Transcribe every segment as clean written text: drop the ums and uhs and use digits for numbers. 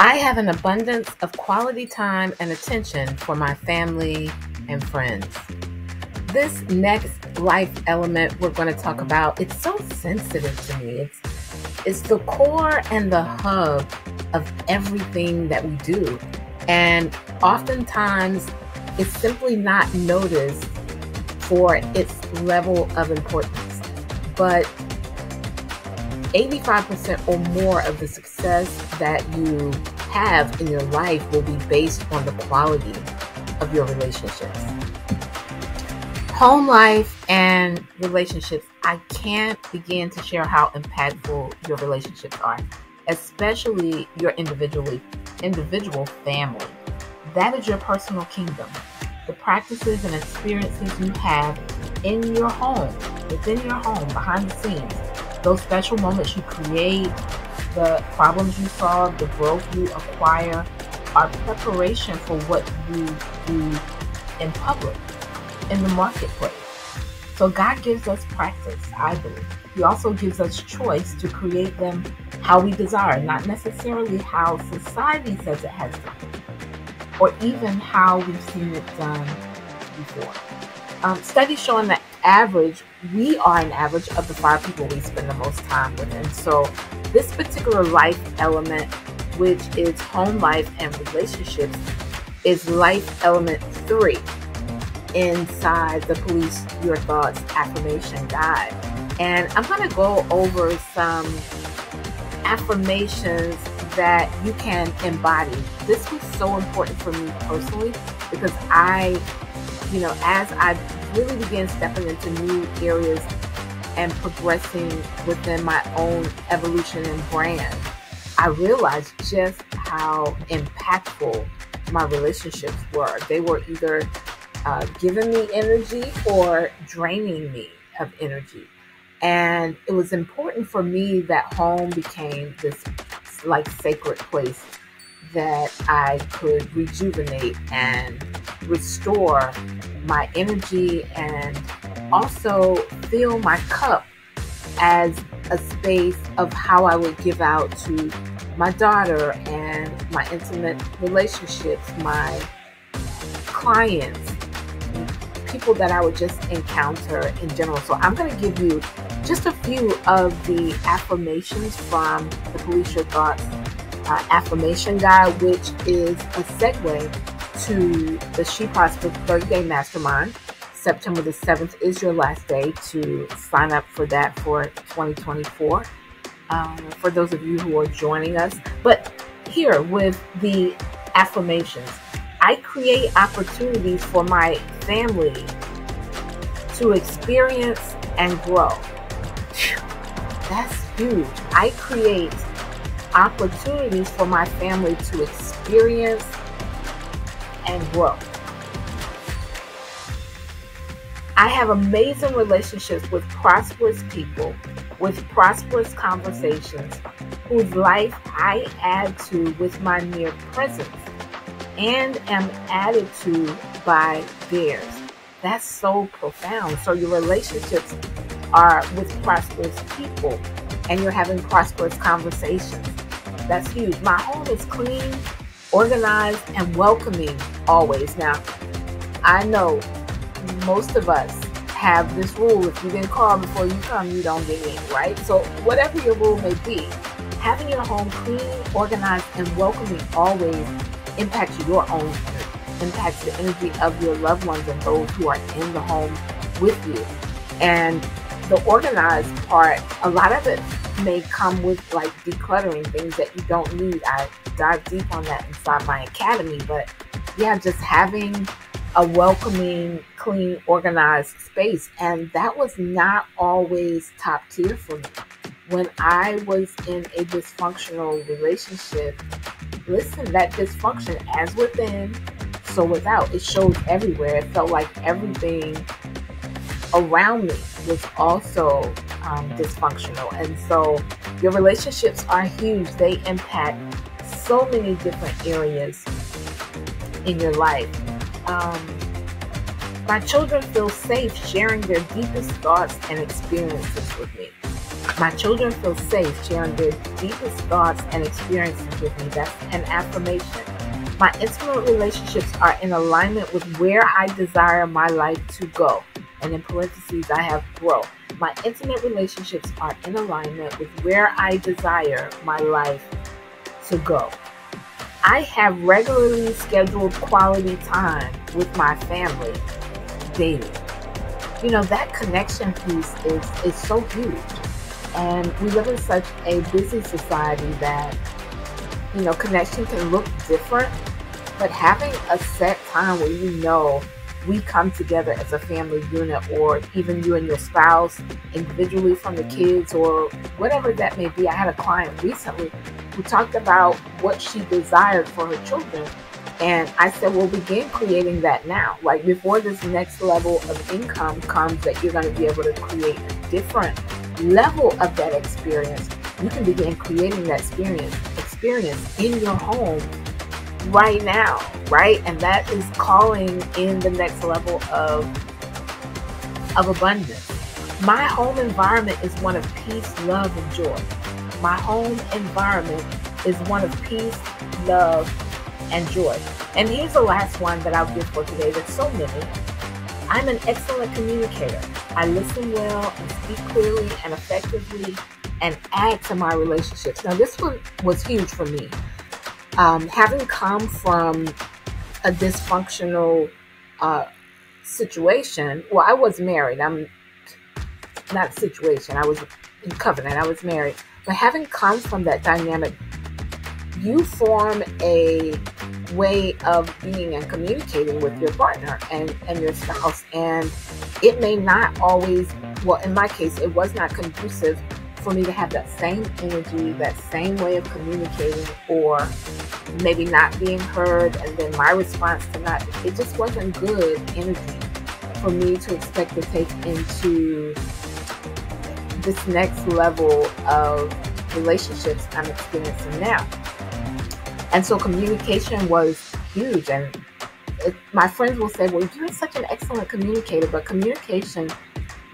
I have an abundance of quality time and attention for my family and friends. This next life element we're going to talk about, it's so sensitive to me. It's the core and the hub of everything that we do. And oftentimes it's simply not noticed for its level of importance. But 85% or more of the success that you have in your life will be based on the quality of your relationships. Home life and relationships, I can't begin to share how impactful your relationships are, especially your individual family. That is your personal kingdom. The practices and experiences you have in your home, within your home, behind the scenes, those special moments you create, the problems you solve, the growth you acquire, are preparation for what you do in public, in the marketplace. So God gives us practice, I believe. He also gives us choice to create them how we desire, not necessarily how society says it has done, or even how we've seen it done before. Studies showing that we are an average of the 5 people we spend the most time with. And so this particular life element, which is home life and relationships, is life element 3 inside the Police Your Thoughts affirmation guide. And I'm going to go over some affirmations that you can embody. This was so important for me personally because as I really began stepping into new areas and progressing within my own evolution and brand, I realized just how impactful my relationships were. They were either giving me energy or draining me of energy. And it was important for me that home became this like sacred place that I could rejuvenate and restore my energy, and also fill my cup as a space of how I would give out to my daughter and my intimate relationships, my clients, people that I would just encounter in general. So I'm going to give you just a few of the affirmations from the Police Your Thoughts affirmation guide, which is a segue to the She Prospers 30-day mastermind. September the 7th is your last day to sign up for that for 2024. For those of you who are joining us. But here with the affirmations, I create opportunities for my family to experience and grow. Whew, that's huge. I create opportunities for my family to experience and grow. I have amazing relationships with prosperous people, with prosperous conversations, whose life I add to with my mere presence and am added to by theirs. That's so profound. So your relationships are with prosperous people and you're having prosperous conversations. That's huge. My home is clean, organized, and welcoming always. Now, I know most of us have this rule: if you didn't call before you come, you don't get in, right? So whatever your rule may be, having your home clean, organized, and welcoming always impacts your own energy, impacts the energy of your loved ones and those who are in the home with you. And the organized part, a lot of it may come with like decluttering things that you don't need. I dive deep on that inside my academy, but yeah, just having a welcoming, clean, organized space. And that was not always top tier for me. When I was in a dysfunctional relationship, listen, that dysfunction, as within, so without, it shows everywhere. It felt like everything around me was also dysfunctional. And so your relationships are huge. They impact so many different areas in your life. My children feel safe sharing their deepest thoughts and experiences with me. My children feel safe sharing their deepest thoughts and experiences with me. That's an affirmation. My intimate relationships are in alignment with where I desire my life to go. And in parentheses, I have grow. My intimate relationships are in alignment with where I desire my life to go. I have regularly scheduled quality time with my family daily. You know, that connection piece is so huge. And we live in such a busy society that, you know, connection can look different, but having a set time where, you know, we come together as a family unit, or even you and your spouse individually from the kids or whatever that may be. I had a client recently who talked about what she desired for her children. And I said, well, begin creating that now. Like, before this next level of income comes that you're going to be able to create a different level of that experience, you can begin creating that experience in your home right now, right? And that is calling in the next level of abundance. My home environment is one of peace, love, and joy. My home environment is one of peace, love, and joy. And here's the last one that I'll give for today. There's so many. I'm an excellent communicator. I listen well and speak clearly and effectively and add to my relationships. Now, this one was huge for me. Having come from a dysfunctional situation, well, I was married. I'm not a situation. I was in covenant. I was married. But having come from that dynamic, you form a way of being and communicating with your partner and your spouse. And it may not always, well, in my case, it was not conducive for me to have that same energy, that same way of communicating, or maybe not being heard, and then my response to not, it just wasn't good energy for me to expect to take into this next level of relationships I'm experiencing now. And so communication was huge. And my friends will say, well, you're such an excellent communicator, but communication,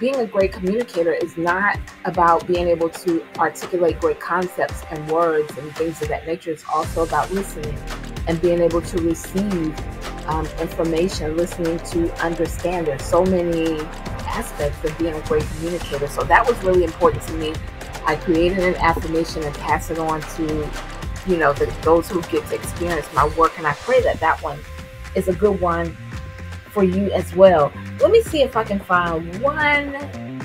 being a great communicator is not about being able to articulate great concepts and words and things of that nature. It's also about listening and being able to receive information, listening to understand. There's so many aspects of being a great communicator. So that was really important to me. I created an affirmation and pass it on to, you know, those who get to experience my work. And I pray that that one is a good one for you as well. Let me see if I can find one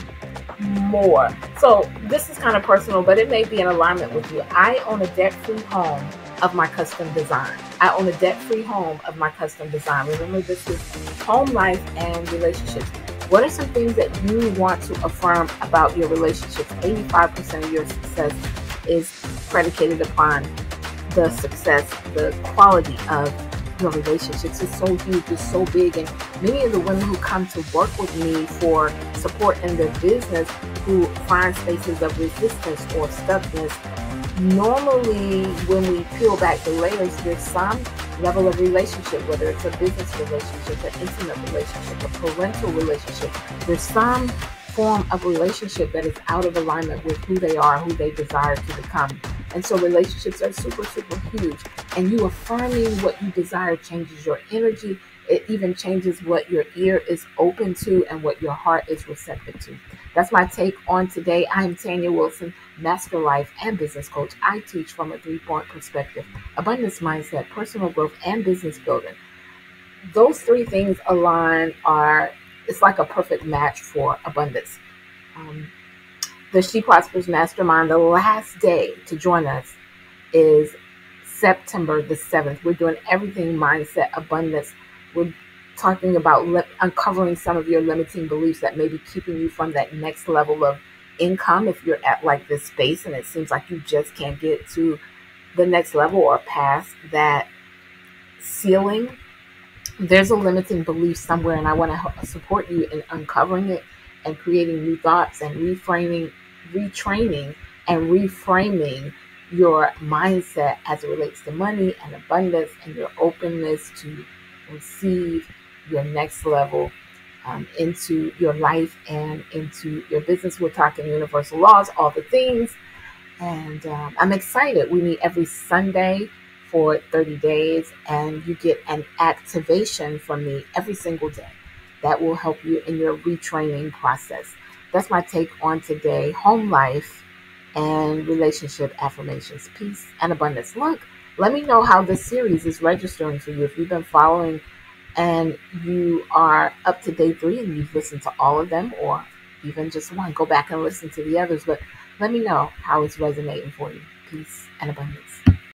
more. So this is kind of personal, but it may be in alignment with you. I own a debt-free home of my custom design. I own a debt-free home of my custom design. Remember, this is home life and relationships. What are some things that you want to affirm about your relationships? 85% of your success is predicated upon the success, the quality of your relationships. Is so huge, it's so big. And many of the women who come to work with me for support in their business who find spaces of resistance or stuckness, normally when we peel back the layers, there's some level of relationship, whether it's a business relationship, an intimate relationship, a parental relationship, there's some form of relationship that is out of alignment with who they are, who they desire to become. And so relationships are super, super huge. And you affirming what you desire changes your energy. It even changes what your ear is open to and what your heart is receptive to. That's my take on today. I am Tanya Wilson, Master Life and Business Coach. I teach from a three-point perspective: abundance mindset, personal growth, and business building. Those three things align are, it's like a perfect match for abundance. The She Prospers Mastermind, the last day to join us is September the 7th. We're doing everything mindset, abundance. We're talking about uncovering some of your limiting beliefs that may be keeping you from that next level of income. If you're at like this space and it seems like you just can't get to the next level or past that ceiling, there's a limiting belief somewhere, and I want to support you in uncovering it and creating new thoughts and reframing your mindset as it relates to money and abundance and your openness to receive your next level into your life and into your business. We're talking universal laws, all the things. And I'm excited. We meet every Sunday for 30 days, and you get an activation from me every single day that will help you in your retraining process. That's my take on today, home life and relationship affirmations, peace and abundance. Look, let me know how this series is registering for you. If you've been following and you are up to day 3 and you've listened to all of them or even just one, go back and listen to the others. But let me know how it's resonating for you. Peace and abundance.